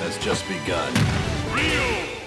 Has just begun. Real!